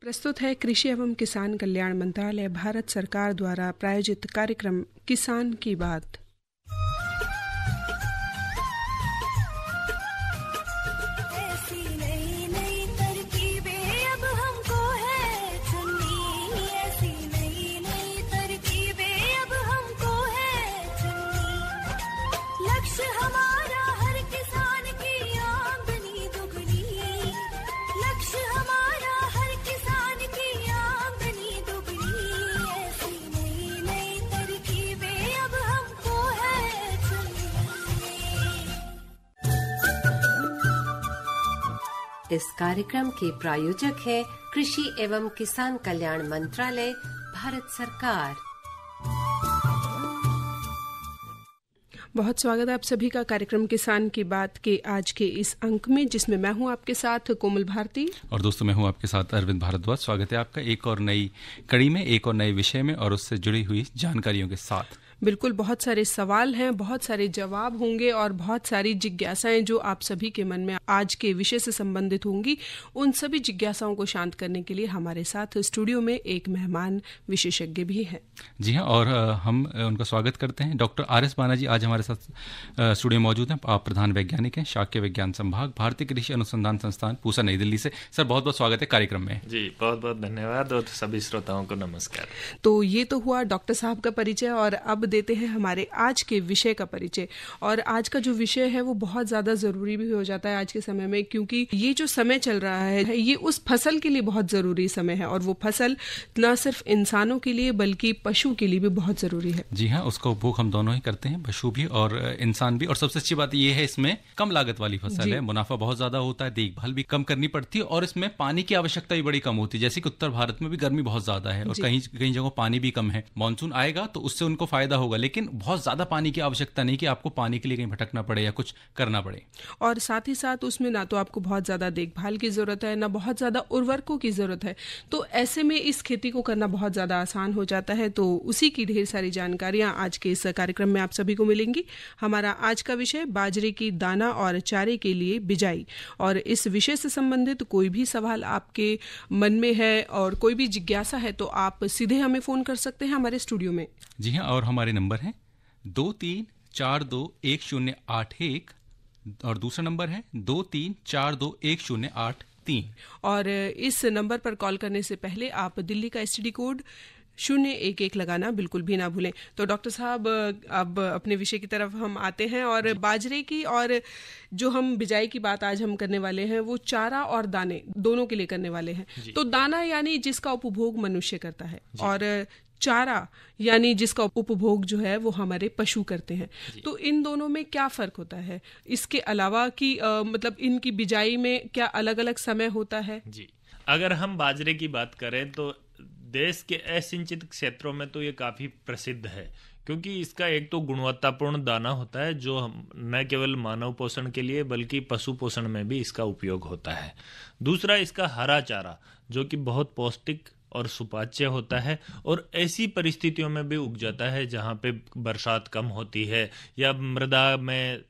प्रस्तुत है कृषि एवं किसान कल्याण मंत्रालय भारत सरकार द्वारा प्रायोजित कार्यक्रम किसान की बात। इस कार्यक्रम के प्रायोजक है कृषि एवं किसान कल्याण मंत्रालय भारत सरकार। बहुत स्वागत है आप सभी का कार्यक्रम किसान की बात के आज के इस अंक में, जिसमें मैं हूं आपके साथ कोमल भारती। और दोस्तों मैं हूं आपके साथ अरविंद भारद्वाज। स्वागत है आपका एक और नई कड़ी में, एक और नए विषय में और उससे जुड़ी हुई जानकारियों के साथ। बिल्कुल, बहुत सारे सवाल हैं, बहुत सारे जवाब होंगे और बहुत सारी जिज्ञासाएं जो आप सभी के मन में आज के विषय से संबंधित होंगी। उन सभी जिज्ञासाओं को शांत करने के लिए हमारे साथ स्टूडियो में एक मेहमान विशेषज्ञ भी हैं। जी हाँ, और हम उनका स्वागत करते हैं। डॉक्टर आर एस बाना जी आज हमारे साथ स्टूडियो मौजूद हैं। आप प्रधान वैज्ञानिक हैं, शाक्य विज्ञान संभाग, भारतीय कृषि अनुसंधान संस्थान, पूसा नई दिल्ली से। सर, बहुत बहुत स्वागत है कार्यक्रम में। जी बहुत बहुत धन्यवाद और सभी श्रोताओं को नमस्कार। तो ये तो हुआ डॉक्टर साहब का परिचय, और अब देते हैं हमारे आज के विषय का परिचय। और आज का जो विषय है वो बहुत ज्यादा जरूरी भी हो जाता है आज के समय में, क्योंकि ये जो समय चल रहा है ये उस फसल के लिए बहुत जरूरी समय है, और वो फसल ना सिर्फ इंसानों के लिए बल्कि पशु के लिए भी बहुत जरूरी है। जी हाँ, उसका उपभोग हम दोनों ही करते हैं, पशु भी और इंसान भी। और सबसे अच्छी बात ये है, इसमें कम लागत वाली फसल है, मुनाफा बहुत ज्यादा होता है, देखभाल भी कम करनी पड़ती है और इसमें पानी की आवश्यकता भी बड़ी कम होती है। जैसे कि उत्तर भारत में भी गर्मी बहुत ज्यादा है और कहीं जगहों पानी भी कम है। मानसून आएगा तो उससे उनको होगा, लेकिन बहुत ज्यादा पानी की आवश्यकता नहीं कि आपको पानी के लिए कहीं भटकना पड़े या कुछ करना पड़े। और साथ ही साथ उसमें ना तो आपको बहुत ज्यादा देखभाल की जरूरत है, ना बहुत ज्यादा उर्वरकों की जरूरत है। तो ऐसे में इस खेती को करना बहुत ज्यादा आसान हो जाता है। तो उसी की ढेर सारी जानकारियां आज के इस कार्यक्रम में आप सभी को मिलेंगी। हमारा आज का विषय बाजरे की दाना और चारे के लिए बिजाई। और इस विषय से संबंधित कोई भी सवाल आपके मन में है और कोई भी जिज्ञासा है तो आप सीधे हमें फोन कर सकते हैं हमारे स्टूडियो में। जी हाँ, और हमारे नंबर हैं 23421081 और दूसरा नंबर है 23421083। और इस नंबर पर कॉल करने से पहले आप दिल्ली का एसटीडी कोड 011 लगाना बिल्कुल भी ना भूलें। तो डॉक्टर साहब अब अपने विषय की तरफ हम आते हैं, और बाजरे की और जो हम बिजाई की बात आज हम करने वाले हैं वो चारा और दाने दोनों के लिए करने वाले हैं। तो दाना यानी जिसका उपभोग मनुष्य करता है, और चारा यानी जिसका उपभोग जो है वो हमारे पशु करते हैं। तो इन दोनों में क्या फर्क होता है? इसके अलावा कि मतलब इनकी बिजाई में क्या अलग अलग समय होता है? जी, अगर हम बाजरे की बात करें तो देश के असिंचित क्षेत्रों में तो ये काफी प्रसिद्ध है, क्योंकि इसका एक तो गुणवत्तापूर्ण दाना होता है जो हम न केवल मानव पोषण के लिए बल्कि पशु पोषण में भी इसका उपयोग होता है। दूसरा, इसका हरा चारा जो कि बहुत पौष्टिक और सुपाच्य होता है और ऐसी परिस्थितियों में भी उग जाता है जहाँ पे बरसात कम होती है या मृदा में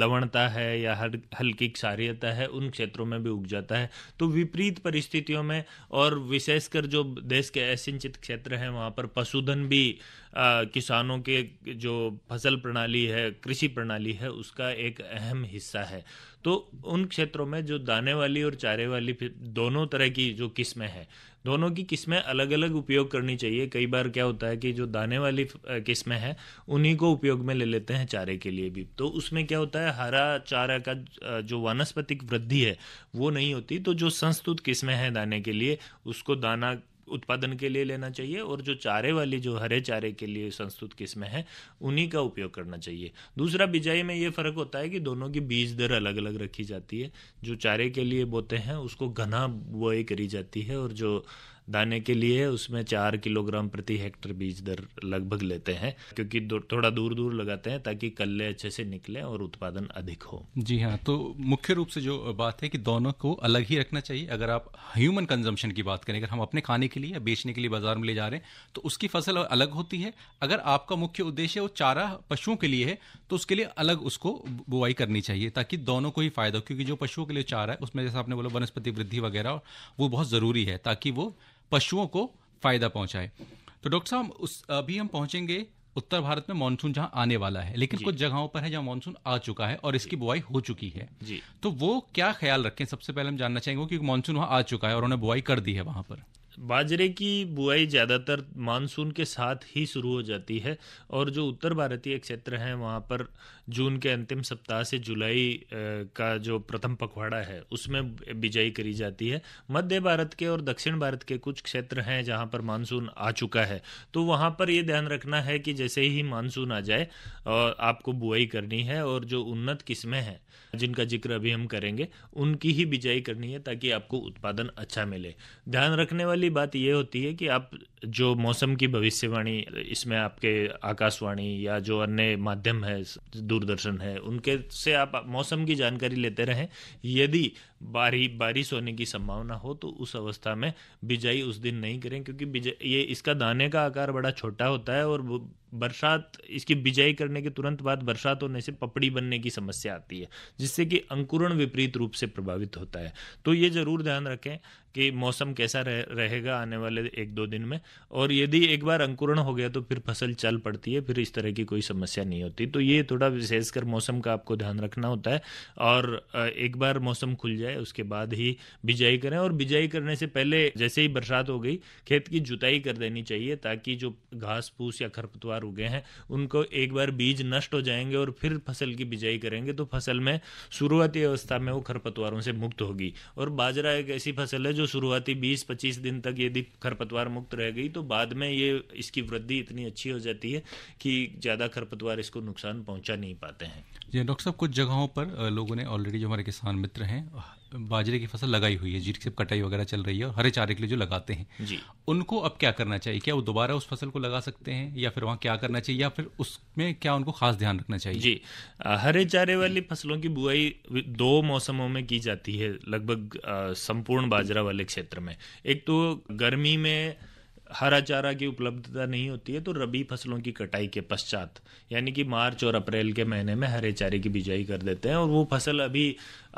लवणता है या हल्की क्षारीयता है, उन क्षेत्रों में भी उग जाता है। तो विपरीत परिस्थितियों में और विशेषकर जो देश के असिंचित क्षेत्र हैं वहाँ पर पशुधन भी किसानों के जो फसल प्रणाली है, कृषि प्रणाली है, उसका एक अहम हिस्सा है। तो उन क्षेत्रों में जो दाने वाली और चारे वाली दोनों तरह की जो किस्में हैं, दोनों की किस्में अलग अलग उपयोग करनी चाहिए। कई बार क्या होता है कि जो दाने वाली किस्में हैं उन्हीं को उपयोग में ले लेते हैं चारे के लिए भी, तो उसमें क्या होता है हरा चारा का जो वानस्पतिक वृद्धि है वो नहीं होती। तो जो संस्तुत किस्में हैं दाने के लिए उसको दाना उत्पादन के लिए लेना चाहिए, और जो चारे वाली जो हरे चारे के लिए संस्तुत किस्में हैं उन्हीं का उपयोग करना चाहिए। दूसरा, बिजाई में ये फर्क होता है कि दोनों की बीज दर अलग अलग रखी जाती है। जो चारे के लिए बोते हैं उसको घना बुआई करी जाती है और जो दाने के लिए उसमें 4 किलोग्राम प्रति हेक्टर बीज दर लगभग लेते हैं, क्योंकि थोड़ा दूर दूर लगाते हैं ताकि कल्ले अच्छे से निकले और उत्पादन अधिक हो। जी हाँ, तो मुख्य रूप से जो बात है कि दोनों को अलग ही रखना चाहिए। अगर आप ह्यूमन कंजम्पशन की बात करें, अगर हम अपने खाने के लिए या बेचने के लिए बाजार में ले जा रहे हैं तो उसकी फसल अलग होती है। अगर आपका मुख्य उद्देश्य वो चारा पशुओं के लिए है तो उसके लिए अलग उसको बुआई करनी चाहिए ताकि दोनों को ही फायदा हो, क्योंकि जो पशुओं के लिए चारा है उसमें जैसा आपने बोला वनस्पति वृद्धि वगैरह वो बहुत ज़रूरी है ताकि वो पशुओं को फ़ायदा पहुंचाए। तो डॉक्टर साहब अभी हम पहुंचेंगे उत्तर भारत में मानसून जहां आने वाला है, लेकिन कुछ जगहों पर है जहां मानसून आ चुका है और इसकी बुआई हो चुकी है, तो वो क्या ख्याल रखें? सबसे पहले हम जानना चाहेंगे क्योंकि मानसून वहां आ चुका है और उन्होंने बुआई कर दी है। वहां पर बाजरे की बुआई ज़्यादातर मानसून के साथ ही शुरू हो जाती है और जो उत्तर भारतीय क्षेत्र हैं वहाँ पर जून के अंतिम सप्ताह से जुलाई का जो प्रथम पखवाड़ा है उसमें बिजाई करी जाती है। मध्य भारत के और दक्षिण भारत के कुछ क्षेत्र हैं जहाँ पर मानसून आ चुका है, तो वहाँ पर ये ध्यान रखना है कि जैसे ही मानसून आ जाए और आपको बुआई करनी है, और जो उन्नत किस्में हैं जिनका जिक्र अभी हम करेंगे उनकी ही बिजाई करनी है ताकि आपको उत्पादन अच्छा मिले। ध्यान रखने वाली बात यह होती है कि आप जो मौसम की भविष्यवाणी इसमें आपके आकाशवाणी या जो अन्य माध्यम है दूरदर्शन है उनके से आप मौसम की जानकारी लेते रहें। यदि बारिश होने की संभावना हो तो उस अवस्था में बिजाई उस दिन नहीं करें, क्योंकि ये इसका दाने का आकार बड़ा छोटा होता है और बरसात इसकी बिजाई करने के तुरंत बाद बरसात होने से पपड़ी बनने की समस्या आती है जिससे कि अंकुरण विपरीत रूप से प्रभावित होता है। तो ये ज़रूर ध्यान रखें कि मौसम कैसा रहेगा आने वाले 1-2 दिन में, और यदि एक बार अंकुरण हो गया तो फिर फसल चल पड़ती है, फिर इस तरह की कोई समस्या नहीं होती। तो ये थोड़ा विशेषकर मौसम का आपको ध्यान रखना होता है, और एक बार मौसम खुल जाए उसके बाद ही बिजाई करें। और बिजाई करने से पहले जैसे ही बरसात हो गई खेत की जुताई कर देनी चाहिए ताकि जो घास फूस या खरपतवार उगे हैं उनको एक बार बीज नष्ट हो जाएंगे और फिर फसल की बिजाई करेंगे तो फसल में शुरुआती अवस्था में वो खरपतवारों से मुक्त होगी। और बाजरा एक ऐसी फसल है जो शुरुआती 20-25 दिन तक यदि खरपतवार मुक्त रह गई तो बाद में ये इसकी वृद्धि इतनी अच्छी हो जाती है कि ज़्यादा खरपतवार इसको नुकसान पहुंचा नहीं पाते हैं। जी डॉक्टर साहब, कुछ जगहों पर लोगों ने ऑलरेडी जो हमारे किसान मित्र हैं बाजरे की फसल लगाई हुई है, जिससे कटाई वगैरह चल रही है और हरे चारे के लिए जो लगाते हैं जी, उनको अब क्या करना चाहिए? क्या वो दोबारा उस फसल को लगा सकते हैं या फिर वहाँ क्या करना चाहिए या फिर उसमें क्या उनको खास ध्यान रखना चाहिए? जी, हरे चारे वाली फसलों की बुआई 2 मौसमों में की जाती है लगभग संपूर्ण बाजरा वाले क्षेत्र में। एक तो गर्मी में हरा चारा की उपलब्धता नहीं होती है तो रबी फसलों की कटाई के पश्चात यानी कि मार्च और अप्रैल के महीने में हरे चारे की बिजाई कर देते हैं। और वो फसल अभी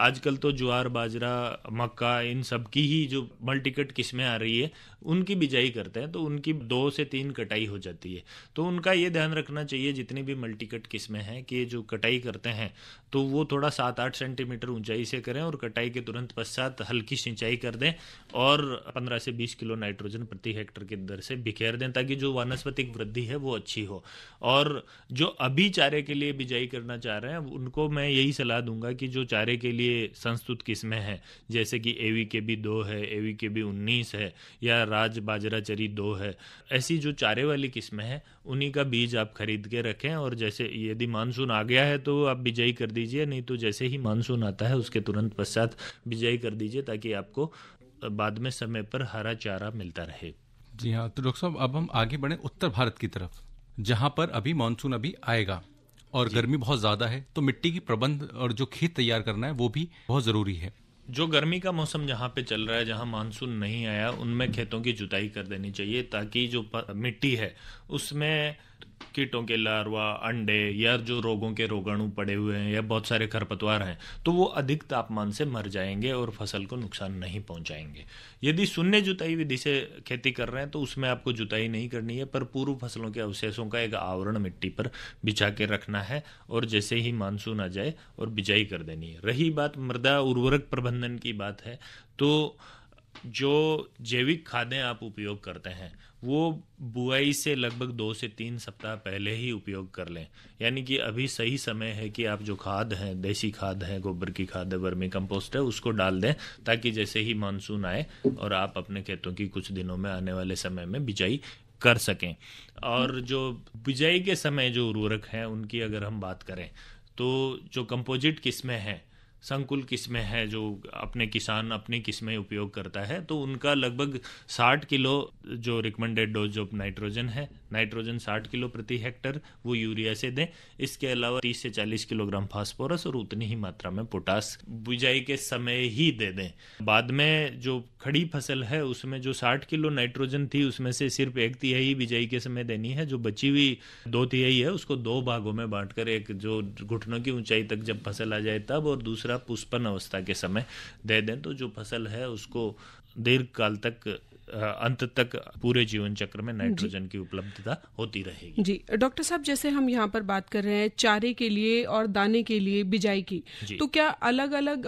आजकल तो ज्वार बाजरा मक्का इन सब की ही जो मल्टीकट किस्में आ रही है उनकी बिजाई करते हैं, तो उनकी 2-3 कटाई हो जाती है। तो उनका ये ध्यान रखना चाहिए जितनी भी मल्टीकट किस्में हैं कि जो कटाई करते हैं तो वो थोड़ा 7-8 सेंटीमीटर ऊंचाई से करें और कटाई के तुरंत पश्चात हल्की सिंचाई कर दें और 15 से 20 किलो नाइट्रोजन प्रति हेक्टर के दर से बिखेर दें ताकि जो वानस्पतिक वृद्धि है वो अच्छी हो। और जो अभी चारे के लिए बिजाई करना चाह रहे हैं उनको मैं यही सलाह दूंगा कि जो चारे के लिए संस्तुत किस्में हैं जैसे कि एवी के भी 2 है, एवी के भी 19 है या राजबाजरा चरी 2 है, ऐसी जो चारे वाली किस्में हैं उन्हीं का बीज आप खरीद के रखें। और जैसे यदि मानसून आ गया है तो आप बिजाई कर दीजिए, नहीं तो जैसे ही मानसून आता है उसके तुरंत पश्चात बिजाई कर दीजिए ताकि आपको बाद में समय पर हरा चारा मिलता रहे। जी हाँ, तो डॉक्टर साहब अब हम आगे बढ़ें उत्तर भारत की तरफ जहाँ पर अभी मानसून अभी आएगा और गर्मी बहुत ज़्यादा है, तो मिट्टी की प्रबंध और जो खेत तैयार करना है वो भी बहुत ज़रूरी है। जो गर्मी का मौसम जहाँ पे चल रहा है जहाँ मानसून नहीं आया उनमें खेतों की जुताई कर देनी चाहिए ताकि जो मिट्टी है उसमें कीटों के लार्वा, अंडे या जो रोगों के रोगाणु पड़े हुए हैं या बहुत सारे खरपतवार हैं तो वो अधिक तापमान से मर जाएंगे और फसल को नुकसान नहीं पहुंचाएंगे। यदि शून्य जुताई विधि से खेती कर रहे हैं तो उसमें आपको जुताई नहीं करनी है, पर पूर्व फसलों के अवशेषों का एक आवरण मिट्टी पर बिछा के रखना है और जैसे ही मानसून आ जाए और बिजाई कर देनी है। रही बात मृदा उर्वरक प्रबंधन की बात है तो जो जैविक खादें आप उपयोग करते हैं वो बुआई से लगभग 2-3 सप्ताह पहले ही उपयोग कर लें, यानी कि अभी सही समय है कि आप जो खाद हैं, देसी खाद है, गोबर की खाद है, वर्मी कंपोस्ट है, उसको डाल दें ताकि जैसे ही मानसून आए और आप अपने खेतों की कुछ दिनों में आने वाले समय में बिजाई कर सकें। और जो बिजाई के समय जो उर्वरक हैं उनकी अगर हम बात करें तो जो कंपोजिट किस्में हैं संकुल किस्में हैं जो अपने किसान अपनी किस्में उपयोग करता है, तो उनका लगभग 60 किलो जो रिकमेंडेड डोज ऑफ नाइट्रोजन है, नाइट्रोजन 60 किलो प्रति हेक्टर वो यूरिया से दें। इसके अलावा 30 से 40 किलोग्राम फास्फोरस और उतनी ही मात्रा में पोटास बुझाई के समय ही दे दें। बाद में जो खड़ी फसल है उसमें जो 60 किलो नाइट्रोजन थी उसमें से सिर्फ 1/3 बिजाई के समय देनी है, जो बची हुई 2/3 है उसको 2 भागों में बांटकर, एक जो घुटनों की ऊंचाई तक जब फसल आ जाए तब, और दूसरा पुष्पन अवस्था के समय दे दें, तो जो फसल है उसको दीर्घ काल तक, अंत तक पूरे जीवन चक्र में नाइट्रोजन की उपलब्धता होती रहेगी। जी डॉक्टर साहब, जैसे हम यहाँ पर बात कर रहे हैं चारे के लिए और दाने के लिए बिजाई की, तो क्या अलग अलग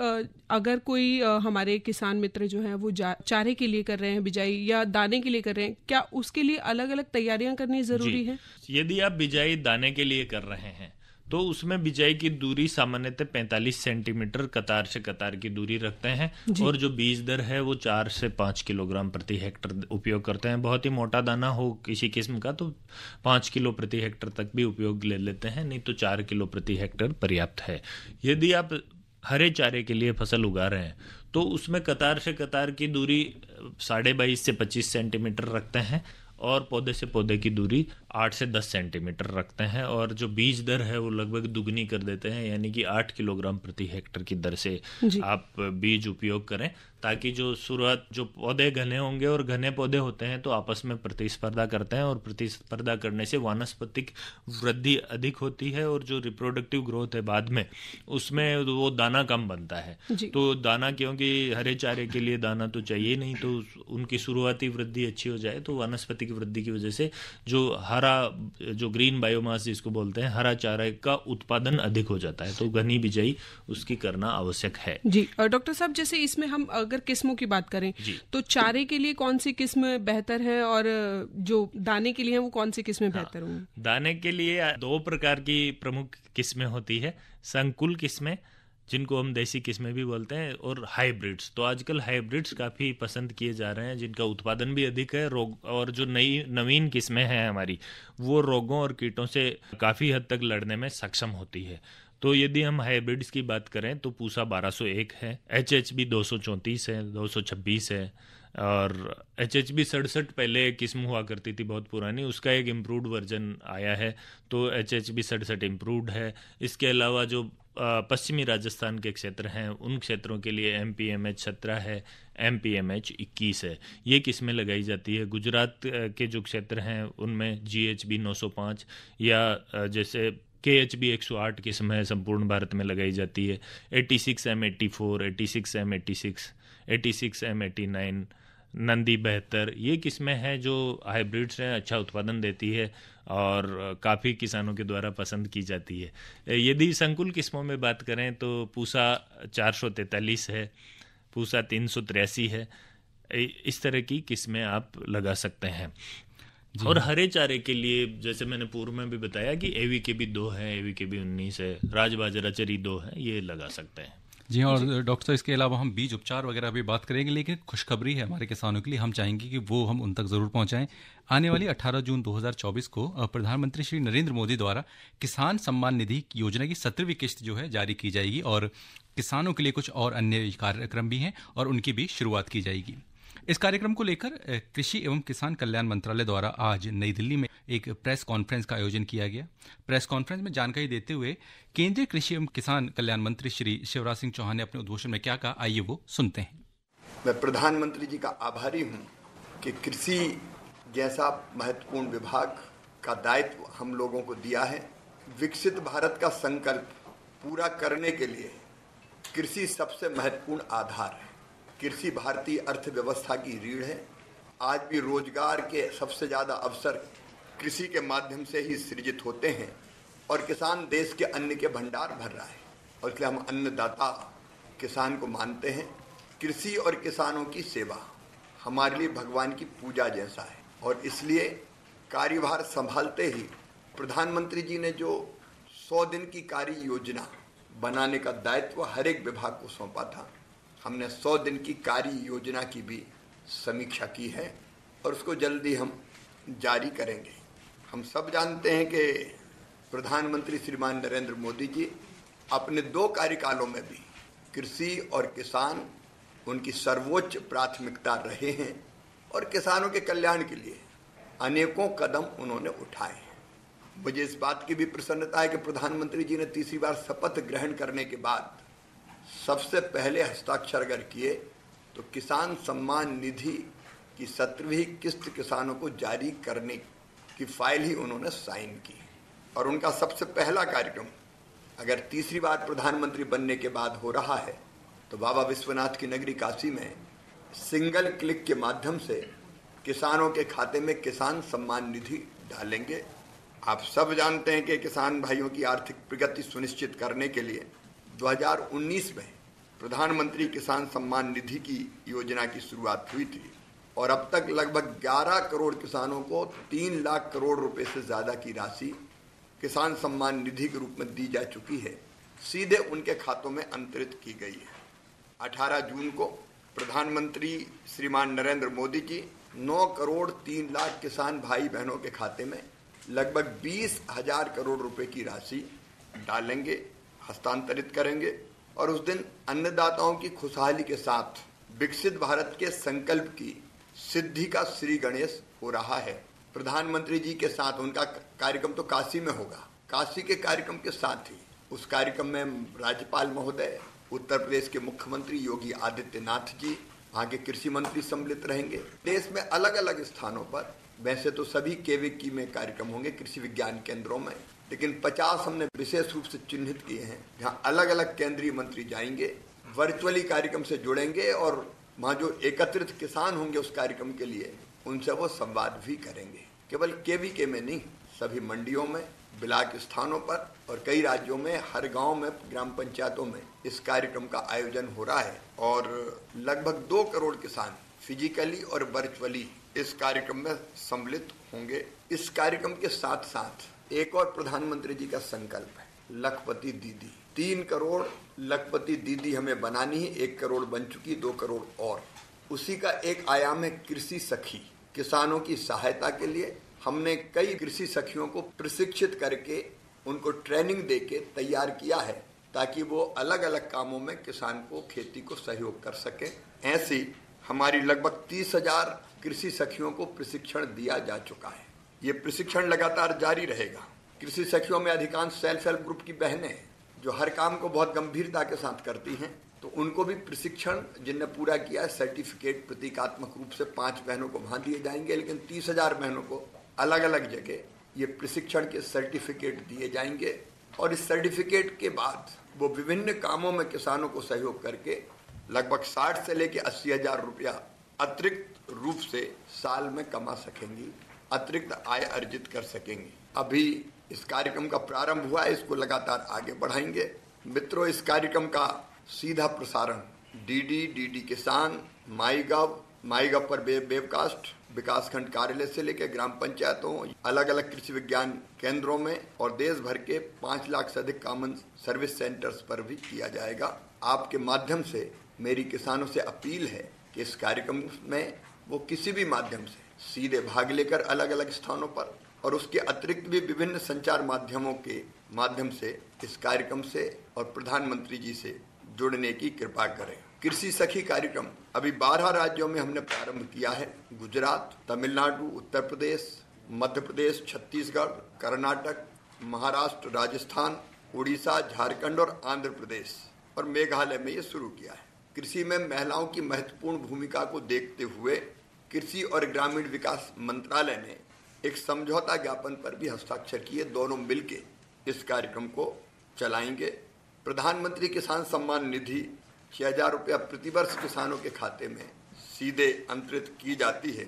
अगर कोई हमारे किसान मित्र जो हैं वो चारे के लिए कर रहे हैं बिजाई या दाने के लिए कर रहे हैं, क्या उसके लिए अलग अलग तैयारियां करनी जरूरी है? यदि आप बिजाई दाने के लिए कर रहे हैं तो उसमें बिजाई की दूरी सामान्यतः 45 सेंटीमीटर कतार से कतार की दूरी रखते हैं, और जो बीज दर है वो 4 से 5 किलोग्राम प्रति हेक्टर उपयोग करते हैं। बहुत ही मोटा दाना हो किसी किस्म का तो 5 किलो प्रति हेक्टर तक भी उपयोग ले लेते हैं, नहीं तो 4 किलो प्रति हेक्टर पर्याप्त है। यदि आप हरे चारे के लिए फसल उगा रहे हैं तो उसमें कतार से कतार की दूरी 22.5 से 25 सेंटीमीटर रखते हैं, और पौधे से पौधे की दूरी 8 से 10 सेंटीमीटर रखते हैं, और जो बीज दर है वो लगभग दुगनी कर देते हैं, यानी कि 8 किलोग्राम प्रति हेक्टर की दर से आप बीज उपयोग करें, ताकि जो शुरुआत, जो पौधे घने होंगे और घने पौधे होते हैं तो आपस में प्रतिस्पर्धा करते हैं, और प्रतिस्पर्धा करने से वानस्पतिक वृद्धि अधिक होती है, और जो रिप्रोडक्टिव ग्रोथ है बाद में उसमें वो दाना कम बनता है। तो दाना, क्योंकि हरे चारे के लिए दाना तो चाहिए नहीं, तो उनकी शुरुआती वृद्धि अच्छी हो जाए तो वानस्पतिक की वृद्धि की वजह से जो हरा, जो ग्रीन बायोमास जिसको बोलते हैं, हरा चारा का उत्पादन अधिक हो जाता है, तो घनी बिजाई उसकी करना आवश्यक है। जी डॉक्टर साहब, जैसे इसमें हम अगर किस्मों की बात करें तो चारे के लिए कौन सी किस्म बेहतर है और जो दाने के लिए है वो कौन सी किस्में बेहतर होंगी? दाने के लिए 2 प्रकार की प्रमुख किस्में होती है, संकुल किस्में जिनको हम देसी किस्में भी बोलते हैं, और हाइब्रिड्स। तो आजकल हाइब्रिड्स काफ़ी पसंद किए जा रहे हैं, जिनका उत्पादन भी अधिक है, रोग और जो नवीन किस्में हैं हमारी वो रोगों और कीटों से काफ़ी हद तक लड़ने में सक्षम होती है। तो यदि हम हाइब्रिड्स की बात करें तो पूसा 1201 है, एचएचबी 234 है, 226 है, और एचएचबी 67 पहले किस्म हुआ करती थी बहुत पुरानी, उसका एक इम्प्रूव्ड वर्जन आया है, तो एचएचबी 67 इम्प्रूव्ड है। इसके अलावा जो पश्चिमी राजस्थान के क्षेत्र हैं उन क्षेत्रों के लिए MPMH 17 है, MPMH 21 है, ये किस्में लगाई जाती है। गुजरात के जो क्षेत्र हैं उनमें GHB 905 या जैसे KHB 108 किस्म है संपूर्ण भारत में लगाई जाती है, 86M84, 86M86, 86M89, नंदी 72, ये किस्में हैं जो हाइब्रिड्स हैं, अच्छा उत्पादन देती है और काफ़ी किसानों के द्वारा पसंद की जाती है। यदि संकुल किस्मों में बात करें तो पूसा 443 है, पूसा 383 है, इस तरह की किस्में आप लगा सकते हैं। और हरे चारे के लिए जैसे मैंने पूर्व में भी बताया कि AVKB 2 है, AVKB 19 है, राजबाजरा चरी 2 है, ये लगा सकते हैं। जी हाँ, और डॉक्टर इसके अलावा हम बीज उपचार वगैरह भी बात करेंगे, लेकिन खुशखबरी है हमारे किसानों के लिए, हम चाहेंगे कि वो हम उन तक ज़रूर पहुंचाएं। आने वाली 18 जून 2024 को प्रधानमंत्री श्री नरेंद्र मोदी द्वारा किसान सम्मान निधि योजना की 17वीं किस्त जो है जारी की जाएगी, और किसानों के लिए कुछ और अन्य कार्यक्रम भी हैं और उनकी भी शुरुआत की जाएगी। इस कार्यक्रम को लेकर कृषि एवं किसान कल्याण मंत्रालय द्वारा आज नई दिल्ली में एक प्रेस कॉन्फ्रेंस का आयोजन किया गया। प्रेस कॉन्फ्रेंस में जानकारी देते हुए केंद्रीय कृषि एवं किसान कल्याण मंत्री श्री शिवराज सिंह चौहान ने अपने उद्घोषण में क्या कहा, आइए वो सुनते हैं। मैं प्रधानमंत्री जी का आभारी हूँ कि कृषि जैसा महत्वपूर्ण विभाग का दायित्व हम लोगों को दिया है। विकसित भारत का संकल्प पूरा करने के लिए कृषि सबसे महत्वपूर्ण आधार है। कृषि भारतीय अर्थव्यवस्था की रीढ़ है। आज भी रोजगार के सबसे ज़्यादा अवसर कृषि के माध्यम से ही सृजित होते हैं, और किसान देश के अन्न के भंडार भर रहा है, और इसलिए हम अन्नदाता किसान को मानते हैं। कृषि और किसानों की सेवा हमारे लिए भगवान की पूजा जैसा है, और इसलिए कार्यभार संभालते ही प्रधानमंत्री जी ने जो 100 दिन की कार्य योजना बनाने का दायित्व हर एक विभाग को सौंपा था, हमने 100 दिन की कार्य योजना की भी समीक्षा की है और उसको जल्दी हम जारी करेंगे। हम सब जानते हैं कि प्रधानमंत्री श्रीमान नरेंद्र मोदी जी अपने 2 कार्यकालों में भी कृषि और किसान उनकी सर्वोच्च प्राथमिकता रहे हैं और किसानों के कल्याण के लिए अनेकों कदम उन्होंने उठाए हैं। मुझे इस बात की भी प्रसन्नता है कि प्रधानमंत्री जी ने तीसरी बार शपथ ग्रहण करने के बाद सबसे पहले हस्ताक्षर अगर किए तो किसान सम्मान निधि की 17वीं किस्त किसानों को जारी करने की फाइल ही उन्होंने साइन की और उनका सबसे पहला कार्यक्रम अगर तीसरी बार प्रधानमंत्री बनने के बाद हो रहा है तो बाबा विश्वनाथ की नगरी काशी में सिंगल क्लिक के माध्यम से किसानों के खाते में किसान सम्मान निधि डालेंगे। आप सब जानते हैं कि किसान भाइयों की आर्थिक प्रगति सुनिश्चित करने के लिए 2019 में प्रधानमंत्री किसान सम्मान निधि की योजना की शुरुआत हुई थी और अब तक लगभग 11 करोड़ किसानों को 3 लाख करोड़ रुपए से ज़्यादा की राशि किसान सम्मान निधि के रूप में दी जा चुकी है, सीधे उनके खातों में अंतरित की गई है। 18 जून को प्रधानमंत्री श्रीमान नरेंद्र मोदी जी 9 करोड़ 3 लाख किसान भाई बहनों के खाते में लगभग 20,000 करोड़ रुपए की राशि डालेंगे, हस्तांतरित करेंगे और उस दिन अन्नदाताओं की खुशहाली के साथ विकसित भारत के संकल्प की सिद्धि का श्री गणेश हो रहा है। प्रधानमंत्री जी के साथ उनका कार्यक्रम तो काशी में होगा, काशी के कार्यक्रम के साथ ही उस कार्यक्रम में राज्यपाल महोदय, उत्तर प्रदेश के मुख्यमंत्री योगी आदित्यनाथ जी, वहाँ के कृषि मंत्री सम्मिलित रहेंगे। देश में अलग अलग स्थानों पर वैसे तो सभी केवीके में कार्यक्रम होंगे, कृषि विज्ञान केंद्रों में, लेकिन 50 हमने विशेष रूप से चिन्हित किए हैं जहाँ अलग अलग केंद्रीय मंत्री जाएंगे, वर्चुअली कार्यक्रम से जुड़ेंगे और वहाँ जो एकत्रित किसान होंगे उस कार्यक्रम के लिए उनसे वो संवाद भी करेंगे। केवल केवीके में नहीं, सभी मंडियों में, ब्लाक स्थानों पर और कई राज्यों में हर गांव में, ग्राम पंचायतों में इस कार्यक्रम का आयोजन हो रहा है और लगभग 2 करोड़ किसान फिजिकली और वर्चुअली इस कार्यक्रम में सम्मिलित होंगे। इस कार्यक्रम के साथ साथ एक और प्रधानमंत्री जी का संकल्प है, लखपति दीदी। 3 करोड़ लखपति दीदी हमें बनानी है, 1 करोड़ बन चुकी, 2 करोड़ और। उसी का एक आयाम है कृषि सखी। किसानों की सहायता के लिए हमने कई कृषि सखियों को प्रशिक्षित करके उनको ट्रेनिंग देके तैयार किया है ताकि वो अलग अलग कामों में किसान को, खेती को सहयोग कर सके। ऐसी हमारी लगभग 30,000 कृषि सखियों को प्रशिक्षण दिया जा चुका है। ये प्रशिक्षण लगातार जारी रहेगा। कृषि सखियों में अधिकांश सेल्फ हेल्प ग्रुप की बहनें हैं जो हर काम को बहुत गंभीरता के साथ करती हैं, तो उनको भी प्रशिक्षण जिनने पूरा किया है सर्टिफिकेट प्रतीकात्मक रूप से 5 बहनों को वहाँ दिए जाएंगे, लेकिन 30,000 बहनों को अलग अलग जगह ये प्रशिक्षण के सर्टिफिकेट दिए जाएंगे और इस सर्टिफिकेट के बाद वो विभिन्न कामों में किसानों को सहयोग करके लगभग 60 से लेकर 80,000 रुपया अतिरिक्त रूप से साल में कमा सकेंगी, अतिरिक्त आय अर्जित कर सकेंगी। अभी इस कार्यक्रम का प्रारंभ हुआ है, इसको लगातार आगे बढ़ाएंगे। मित्रों, इस कार्यक्रम का सीधा प्रसारण डीडी, डीडी किसान, माई गव पर वेबकास्ट, विकास खंड कार्यालय से लेकर ग्राम पंचायतों, अलग अलग कृषि विज्ञान केंद्रों में और देश भर के 5 लाख से अधिक कॉमन सर्विस सेंटर्स पर भी किया जाएगा। आपके माध्यम से मेरी किसानों से अपील है कि इस कार्यक्रम में वो किसी भी माध्यम से सीधे भाग लेकर अलग अलग स्थानों पर और उसके अतिरिक्त भी विभिन्न संचार माध्यमों के माध्यम से इस कार्यक्रम से और प्रधानमंत्री जी से जुड़ने की कृपा करें। कृषि सखी कार्यक्रम अभी 12 राज्यों में हमने प्रारंभ किया है, गुजरात, तमिलनाडु, उत्तर प्रदेश, मध्य प्रदेश, छत्तीसगढ़, कर्नाटक, महाराष्ट्र, राजस्थान, उड़ीसा, झारखंड और आंध्र प्रदेश और मेघालय में ये शुरू किया है। कृषि में महिलाओं की महत्वपूर्ण भूमिका को देखते हुए कृषि और ग्रामीण विकास मंत्रालय ने एक समझौता ज्ञापन पर भी हस्ताक्षर किए। दोनों मिलके इस कार्यक्रम को चलाएंगे। प्रधानमंत्री किसान सम्मान निधि 6,000 रुपया प्रतिवर्ष किसानों के खाते में सीधे अंतरित की जाती है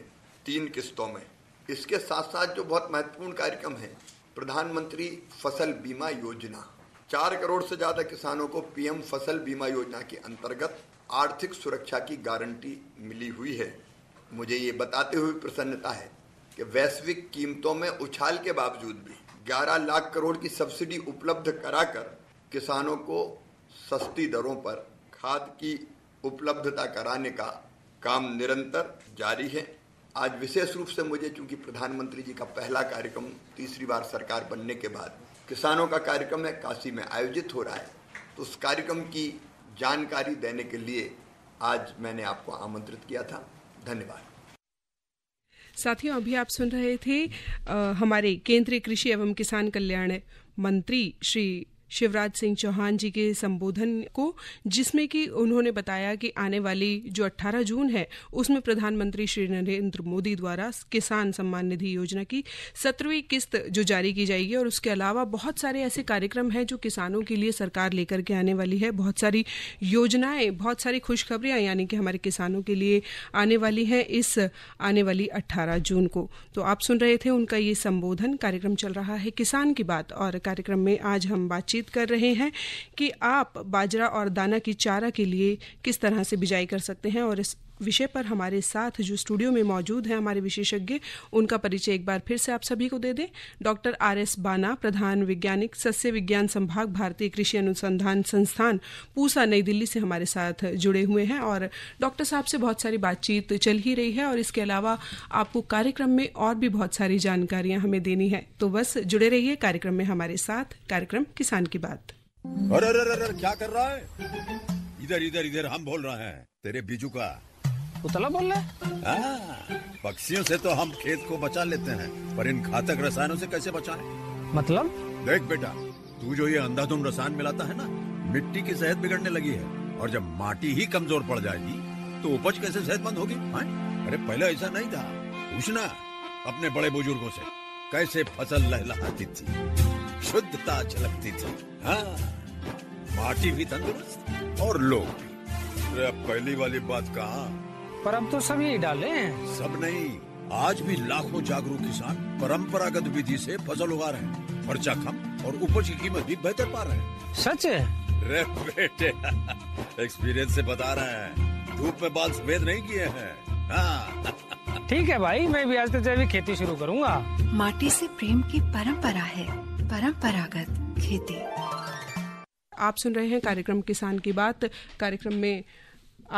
3 किस्तों में। इसके साथ साथ जो बहुत महत्वपूर्ण कार्यक्रम है, प्रधानमंत्री फसल बीमा योजना। 4 करोड़ से ज़्यादा किसानों को पीएम फसल बीमा योजना के अंतर्गत आर्थिक सुरक्षा की गारंटी मिली हुई है। मुझे ये बताते हुए प्रसन्नता है कि वैश्विक कीमतों में उछाल के बावजूद भी 11 लाख करोड़ की सब्सिडी उपलब्ध कराकर किसानों को सस्ती दरों पर खाद की उपलब्धता कराने का काम निरंतर जारी है। आज विशेष रूप से मुझे, चूंकि प्रधानमंत्री जी का पहला कार्यक्रम तीसरी बार सरकार बनने के बाद किसानों का कार्यक्रम है, काशी में आयोजित हो रहा है, तो उस कार्यक्रम की जानकारी देने के लिए आज मैंने आपको आमंत्रित किया था। धन्यवाद। साथियों, अभी आप सुन रहे थे हमारे केंद्रीय कृषि एवं किसान कल्याण मंत्री श्री शिवराज सिंह चौहान जी के संबोधन को, जिसमें कि उन्होंने बताया कि आने वाली जो 18 जून है उसमें प्रधानमंत्री श्री नरेंद्र मोदी द्वारा किसान सम्मान निधि योजना की 17वीं किस्त जो जारी की जाएगी, और उसके अलावा बहुत सारे ऐसे कार्यक्रम हैं जो किसानों के लिए सरकार लेकर के आने वाली है। बहुत सारी योजनाएं, बहुत सारी खुशखबरियां यानी कि हमारे किसानों के लिए आने वाली हैं इस आने वाली 18 जून को। तो आप सुन रहे थे उनका ये संबोधन। कार्यक्रम चल रहा है किसान की बात, और कार्यक्रम में आज हम बातचीत कर रहे हैं कि आप बाजरा और दाना की चारा के लिए किस तरह से बिजाई कर सकते हैं, और इस विषय पर हमारे साथ जो स्टूडियो में मौजूद हैं हमारे विशेषज्ञ, उनका परिचय एक बार फिर से आप सभी को दे दें। डॉक्टर RS बाना, प्रधान वैज्ञानिक, सस्य विज्ञान संभाग, भारतीय कृषि अनुसंधान संस्थान, पूसा, नई दिल्ली से हमारे साथ जुड़े हुए हैं। और डॉक्टर साहब से बहुत सारी बातचीत चल ही रही है, और इसके अलावा आपको कार्यक्रम में और भी बहुत सारी जानकारियां हमें देनी है, तो बस जुड़े रहिए कार्यक्रम में हमारे साथ। कार्यक्रम किसान की बात। क्या कर रहा है? इधर हम बोल रहे हैं, तेरे बीजू का पुतला बोल रहा है। पक्षियों से तो हम खेत को बचा लेते हैं, पर इन घातक रसायनों से कैसे बचाएं? मतलब? देख बेटा, तू जो ये अंधाधुंध रसायन मिलाता है ना, मिट्टी की सेहत बिगड़ने लगी है, और जब माटी ही कमजोर पड़ जाएगी तो उपज कैसे सेहतमंद होगी? अरे पहले ऐसा नहीं था। पूछना अपने बड़े बुजुर्गों से, कैसे फसल लहलहाती थी, शुद्धता झलकती थी। हाँ, माटी भी तंदुरुस्त और लोग भी। पहली वाली बात कहाँ? पर अब तो सब यही डाले हैं। सब नहीं, आज भी लाखों जागरूक किसान परंपरागत विधि से फसल उगा रहे हैं, खर्चा कम और उपज की कीमत भी बेहतर पा रहे हैं। सच है? अरे बेटे, एक्सपीरियंस से बता रहे हैं, धूप में बाल सफेद नहीं किए हैं। ठीक है भाई, मैं भी आज से जैविक खेती शुरू करूँगा। माटी से प्रेम की परंपरा है परंपरागत खेती। आप सुन रहे हैं कार्यक्रम किसान की बात। कार्यक्रम में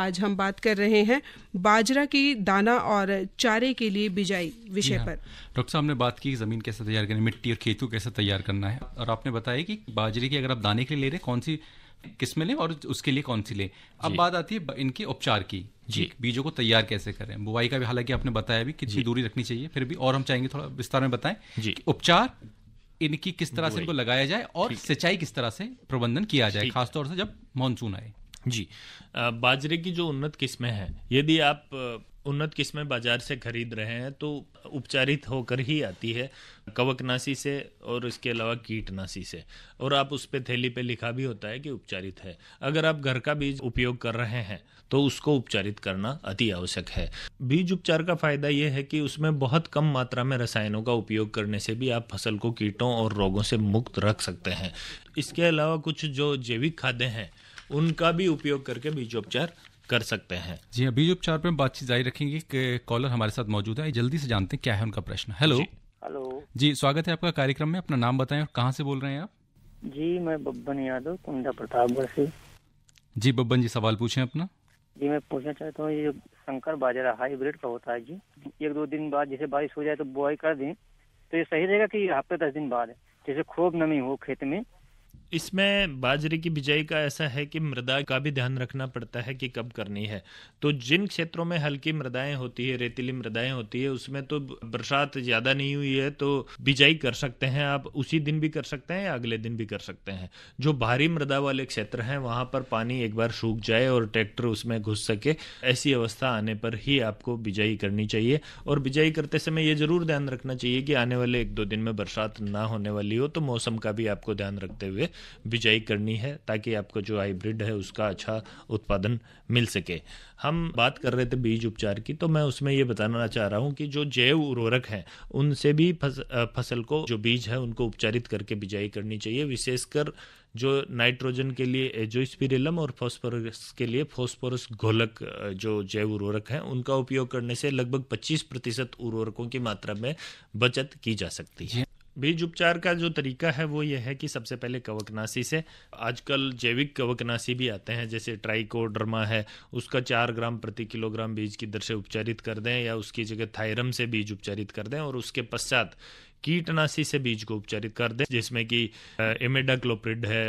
आज हम बात कर रहे हैं बाजरा की दाना और चारे के लिए बिजाई विषय पर। डॉक्टर साहब ने बात की ज़मीन कैसे तैयार करनी, मिट्टी और खेतों कैसे तैयार करना है, और आपने बताया कि बाजरे की अगर आप दाने के लिए ले रहे हैं कौन सी किस्में लें और उसके लिए कौन सी लें। अब बात आती है इनके उपचार की, बीजों को तैयार कैसे करें, बुवाई का भी हालांकि आपने बताया भी कितनी दूरी रखनी चाहिए, फिर भी और हम चाहेंगे थोड़ा विस्तार में बताएं उपचार इनकी किस तरह से इनको लगाया जाए और सिंचाई किस तरह से प्रबंधन किया जाए, खासतौर से जब मानसून आए। जी, बाजरे की जो उन्नत किस्में हैं, यदि आप उन्नत किस्में बाजार से खरीद रहे हैं तो उपचारित होकर ही आती है, कवकनाशी से और इसके अलावा कीटनाशी से, और आप उस पे थैली पे लिखा भी होता है कि उपचारित है। अगर आप घर का बीज उपयोग कर रहे हैं तो उसको उपचारित करना अति आवश्यक है। बीज उपचार का फायदा यह है कि उसमें बहुत कम मात्रा में रसायनों का उपयोग करने से भी आप फसल को कीटों और रोगों से मुक्त रख सकते हैं। इसके अलावा कुछ जो जैविक खादें हैं उनका भी उपयोग करके बीजोपचार कर सकते हैं। जी हाँ, बीजोपचार पर बातचीत जारी रखेंगे कि कॉलर हमारे साथ मौजूद है, जल्दी से जानते हैं क्या है उनका प्रश्न। हेलो। हेलो जी, स्वागत है आपका कार्यक्रम में। अपना नाम बताएं और कहाँ से बोल रहे हैं आप? जी, मैं बब्बन यादव, कुंडा प्रतापगढ़ से। जी बब्बन जी, सवाल पूछें अपना। जी, मैं पूछना चाहता हूँ, ये संकर बाजरा हाईब्रिड का होता है जी, एक दो दिन बाद जैसे बारिश हो जाए तो बुआई कर दें तो ये सही रहेगा कि हफ्ते 10 दिन बाद, जैसे खूब नमी हो खेत में? इसमें बाजरे की बिजाई का ऐसा है कि मृदा का भी ध्यान रखना पड़ता है कि कब करनी है। तो जिन क्षेत्रों में हल्की मृदाएं होती है, रेतीली मृदाएं होती है, उसमें तो बरसात ज़्यादा नहीं हुई है तो बिजाई कर सकते हैं आप, उसी दिन भी कर सकते हैं या अगले दिन भी कर सकते हैं। जो भारी मृदा वाले क्षेत्र हैं वहाँ पर पानी एक बार सूख जाए और ट्रैक्टर उसमें घुस सके, ऐसी अवस्था आने पर ही आपको बिजाई करनी चाहिए। और बिजाई करते समय ये ज़रूर ध्यान रखना चाहिए कि आने वाले 1-2 दिन में बरसात ना होने वाली हो, तो मौसम का भी आपको ध्यान रखते हुए बिजाई करनी है ताकि आपको जो हाइब्रिड है उसका अच्छा उत्पादन मिल सके। हम बात कर रहे थे बीज उपचार की, तो मैं उसमें ये बताना चाह रहा हूँ कि जो जैव उर्वरक हैं उनसे भी फसल को, जो बीज है उनको उपचारित करके बिजाई करनी चाहिए। विशेषकर जो नाइट्रोजन के लिए एजोस्पिरिलम और फॉस्फोरस के लिए फॉस्फोरस घोलक जो जैव उर्वरक हैं उनका उपयोग करने से लगभग 25% उर्वरकों की मात्रा में बचत की जा सकती है। बीज उपचार का जो तरीका है वो ये है कि सबसे पहले कवकनाशी से, आजकल जैविक कवकनाशी भी आते हैं जैसे ट्राइकोडर्मा है, उसका 4 ग्राम प्रति किलोग्राम बीज की दर से उपचारित कर दें, या उसकी जगह थायरम से बीज उपचारित कर दें, और उसके पश्चात कीटनाशी से बीज को उपचारित कर दें जिसमें कि एमेडा क्लोप्रिड है,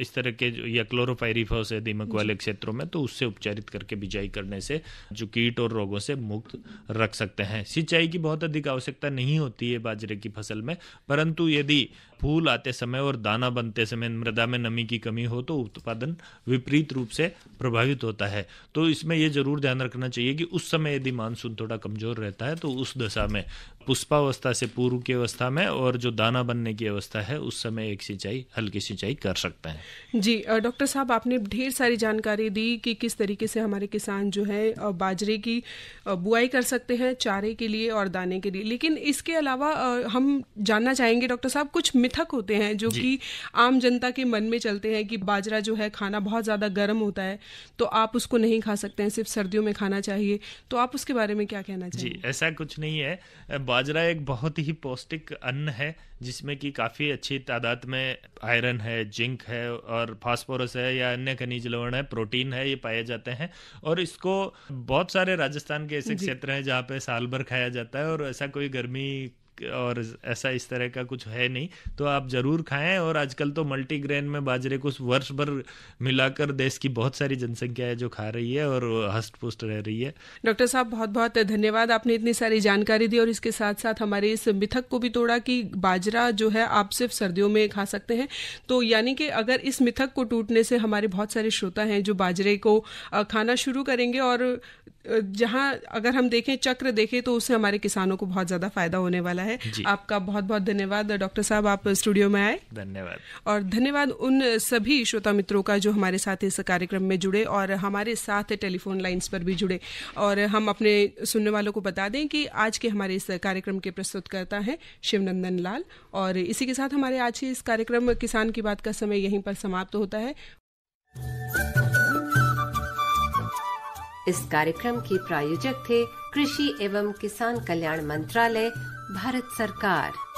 इस तरह के जो या क्लोरोफाइरिफोस है दीमक वाले क्षेत्रों में, तो उससे उपचारित करके बिजाई करने से जो कीट और रोगों से मुक्त रख सकते हैं। सिंचाई की बहुत अधिक आवश्यकता नहीं होती है बाजरे की फसल में, परंतु यदि फूल आते समय और दाना बनते समय मृदा में नमी की कमी हो तो उत्पादन विपरीत रूप से प्रभावित होता है। तो इसमें यह जरूर ध्यान रखना चाहिए कि उस समय यदि मानसून थोड़ा कमजोर रहता है तो उस दशा में पुष्पावस्था से पूर्व की अवस्था में और जो दाना बनने की अवस्था है उस समय एक सिंचाई, हल्की सिंचाई कर सकते हैं। जी डॉक्टर साहब, आपने ढेर सारी जानकारी दी कि किस तरीके से हमारे किसान जो है बाजरे की बुआई कर सकते हैं चारे के लिए और दाने के लिए, लेकिन इसके अलावा हम जानना चाहेंगे डॉक्टर साहब कुछ मिथक होते हैं जो कि आम जनता के मन में चलते हैं कि बाजरा जो है खाना बहुत ज़्यादा गर्म होता है तो आप उसको नहीं खा सकते हैं, सिर्फ सर्दियों में खाना चाहिए, तो आप उसके बारे में क्या कहना चाहिए? जी ऐसा कुछ नहीं है, बाजरा एक बहुत ही पौष्टिक अन्न है जिसमें कि काफ़ी अच्छी तादाद में आयरन है, जिंक है और फास्फोरस है या अन्य खनिज लवण है, प्रोटीन है, ये पाए जाते हैं। और इसको बहुत सारे राजस्थान के ऐसे क्षेत्र हैं जहाँ पे साल भर खाया जाता है और ऐसा कोई गर्मी और ऐसा इस तरह का कुछ है नहीं, तो आप ज़रूर खाएं। और आजकल तो मल्टीग्रेन में बाजरे को वर्ष भर मिलाकर देश की बहुत सारी जनसंख्या है जो खा रही है और हष्ट पुष्ट रह रही है। डॉक्टर साहब बहुत बहुत धन्यवाद, आपने इतनी सारी जानकारी दी और इसके साथ साथ हमारे इस मिथक को भी तोड़ा कि बाजरा जो है आप सिर्फ सर्दियों में खा सकते हैं। तो यानी कि अगर इस मिथक को टूटने से हमारे बहुत सारे श्रोता हैं जो बाजरे को खाना शुरू करेंगे और जहाँ अगर हम देखें चक्र देखें तो उससे हमारे किसानों को बहुत ज़्यादा फायदा होने वाला है। आपका बहुत बहुत धन्यवाद डॉक्टर साहब, आप स्टूडियो में आए, धन्यवाद। और धन्यवाद उन सभी श्रोता मित्रों का जो हमारे साथ इस कार्यक्रम में जुड़े और हमारे साथ टेलीफोन लाइन्स पर भी जुड़े। और हम अपने सुनने वालों को बता दें कि आज के हमारे इस कार्यक्रम के प्रस्तुतकर्ता हैं शिवनंदन लाल। और इसी के साथ हमारे आज के इस कार्यक्रम किसान की बात का समय यहीं पर समाप्त होता है। इस कार्यक्रम के प्रायोजक थे कृषि एवं किसान कल्याण मंत्रालय, भारत सरकार।